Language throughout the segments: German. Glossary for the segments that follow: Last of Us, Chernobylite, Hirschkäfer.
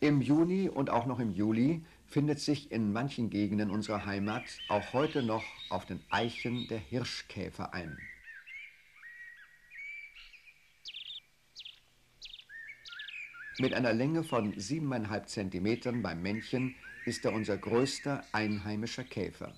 Im Juni und auch noch im Juli findet sich in manchen Gegenden unserer Heimat auch heute noch auf den Eichen der Hirschkäfer ein. Mit einer Länge von 7,5 cm beim Männchen ist er unser größter einheimischer Käfer.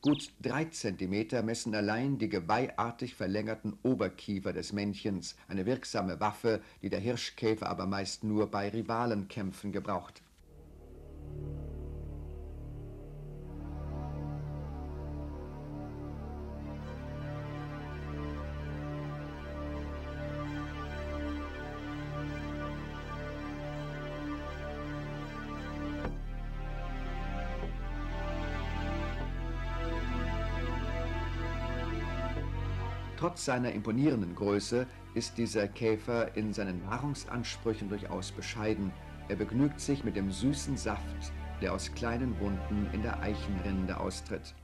Gut 3 cm messen allein die geweihartig verlängerten Oberkiefer des Männchens, eine wirksame Waffe, die der Hirschkäfer aber meist nur bei Rivalenkämpfen gebraucht. Trotz seiner imponierenden Größe ist dieser Käfer in seinen Nahrungsansprüchen durchaus bescheiden. Er begnügt sich mit dem süßen Saft, der aus kleinen Wunden in der Eichenrinde austritt.